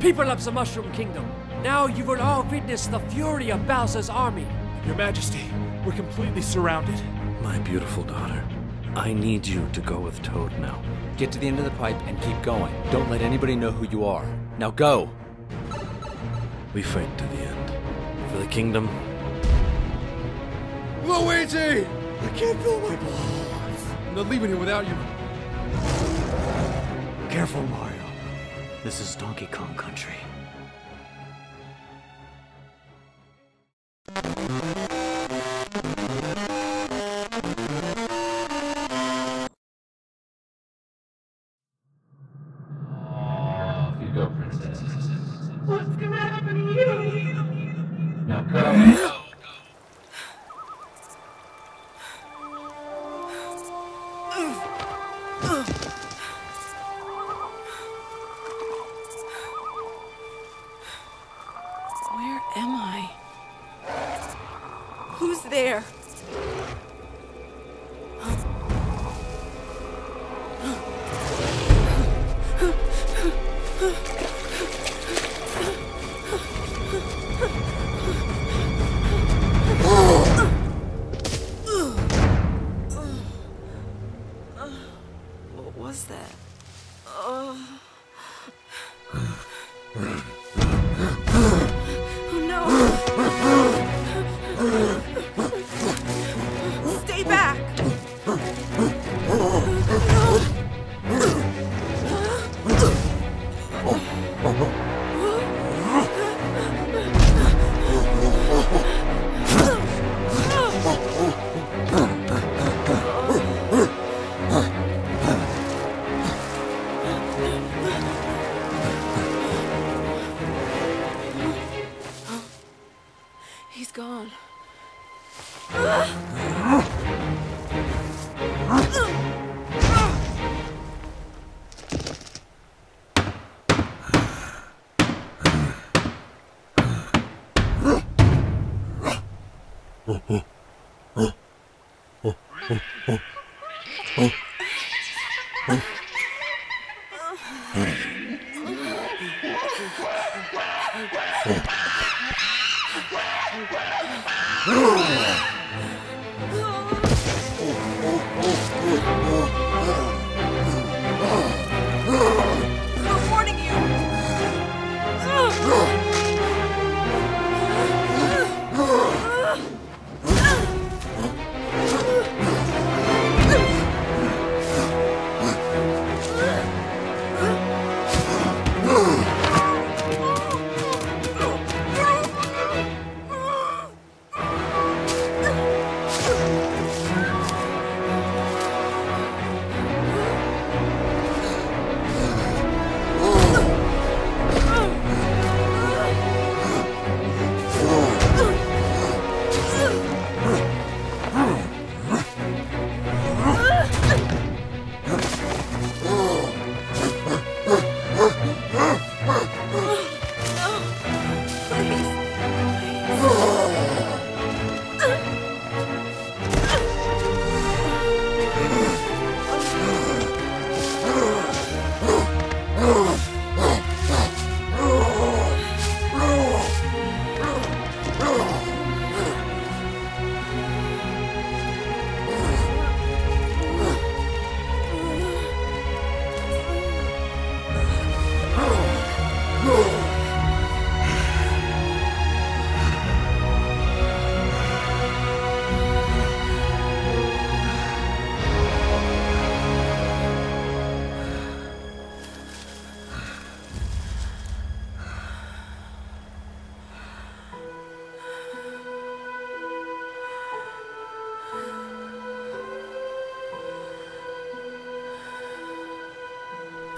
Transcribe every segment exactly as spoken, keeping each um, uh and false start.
People of the Mushroom Kingdom, now you will all witness the fury of Bowser's army. Your Majesty, we're completely surrounded. My beautiful daughter, I need you to go with Toad now. Get to the end of the pipe and keep going. Don't let anybody know who you are. Now go! We fight to the end. For the kingdom. Luigi! I can't feel my balls! I'm not leaving here without you. Careful, Mario. This is Donkey Kong Country.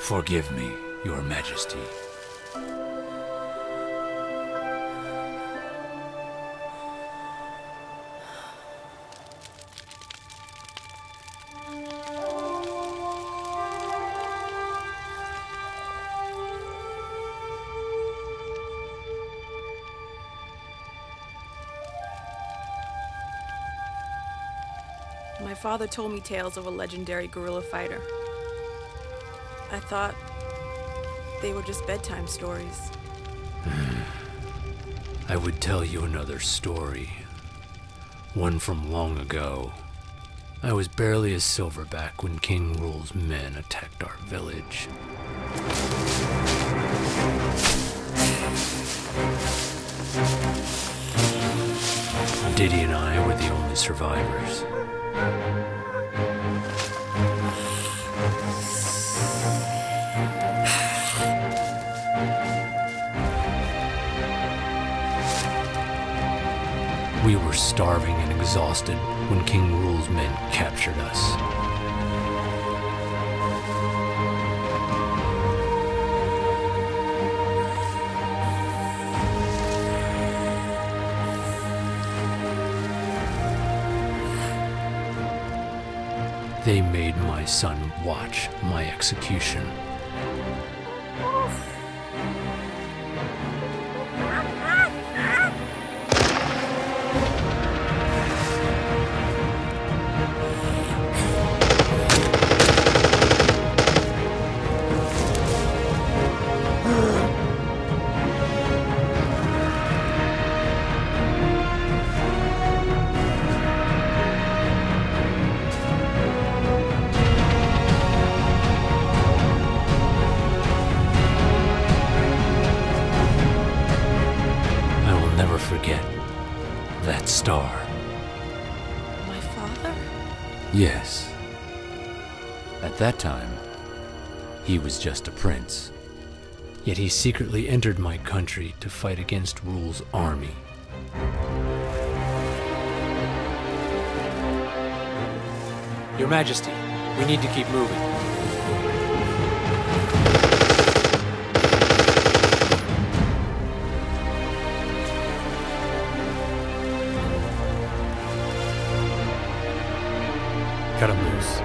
Forgive me, Your Majesty. My father told me tales of a legendary guerrilla fighter. I thought, They were just bedtime stories. I would tell you another story. One from long ago. I was barely a silverback when King Rool's men attacked our village. Diddy and I were the only survivors. We were starving and exhausted when King Rool's men captured us. They made my son watch my execution. Forget that star. My father? Yes. At that time, he was just a prince. Yet he secretly entered my country to fight against Rool's army. Your Majesty, we need to keep moving. Cut him loose.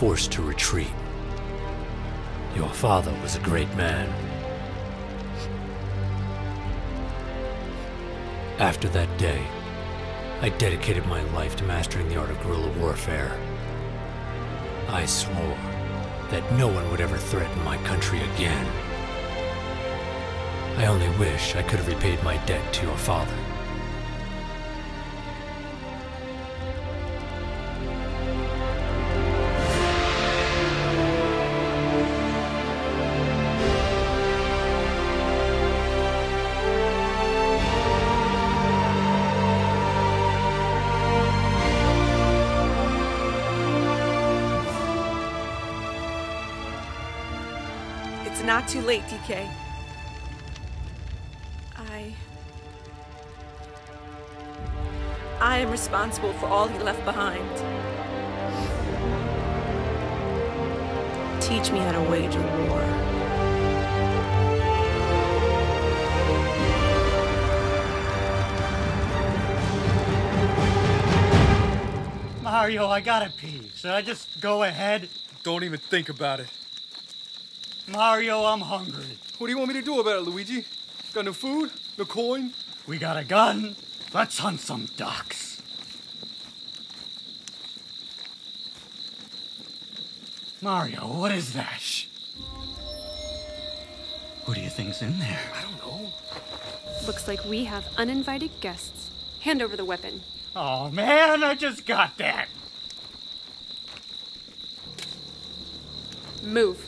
Forced to retreat. Your father was a great man. After that day, I dedicated my life to mastering the art of guerrilla warfare. I swore that no one would ever threaten my country again. I only wish I could have repaid my debt to your father. It's not too late, D K. I... I am responsible for all he left behind. Teach me how to wage a war. Mario, I gotta pee. Should I just go ahead? Don't even think about it. Mario, I'm hungry. What do you want me to do about it, Luigi? Got no food? No coin? We got a gun. Let's hunt some ducks. Mario, what is that? Shh. Who do you think's in there? I don't know. Looks like we have uninvited guests. Hand over the weapon. Oh, man, I just got that. Move.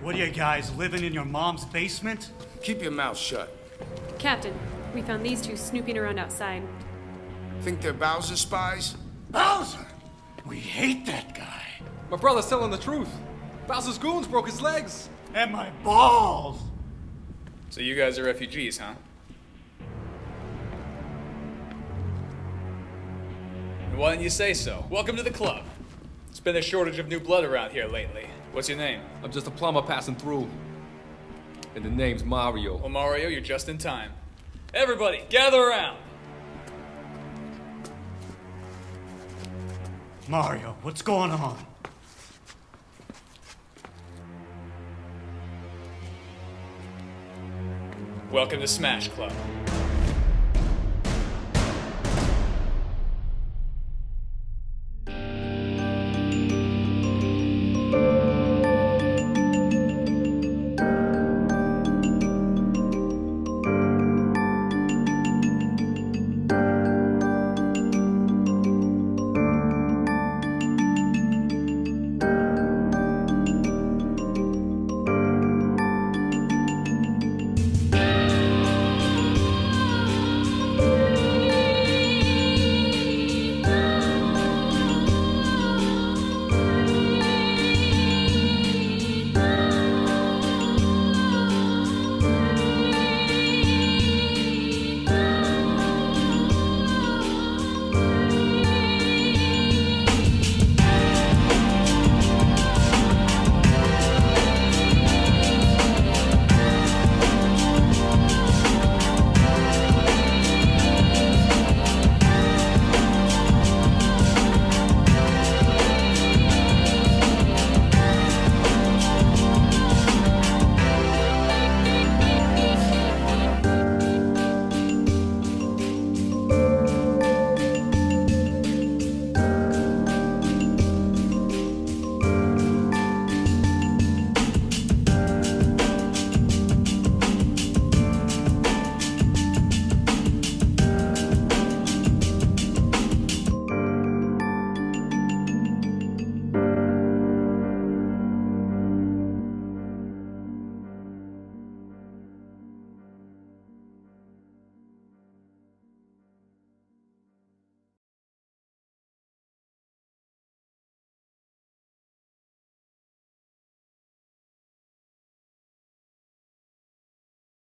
What are you guys, living in your mom's basement? Keep your mouth shut. Captain, we found these two snooping around outside. Think they're Bowser spies? Bowser? We hate that guy. My brother's telling the truth. Bowser's goons broke his legs. And my balls! So you guys are refugees, huh? Why didn't you say so? Welcome to the club. It's been a shortage of new blood around here lately. What's your name? I'm just a plumber passing through. And the name's Mario. Well, Mario, you're just in time. Everybody, gather around! Mario, what's going on? Welcome to Smash Club.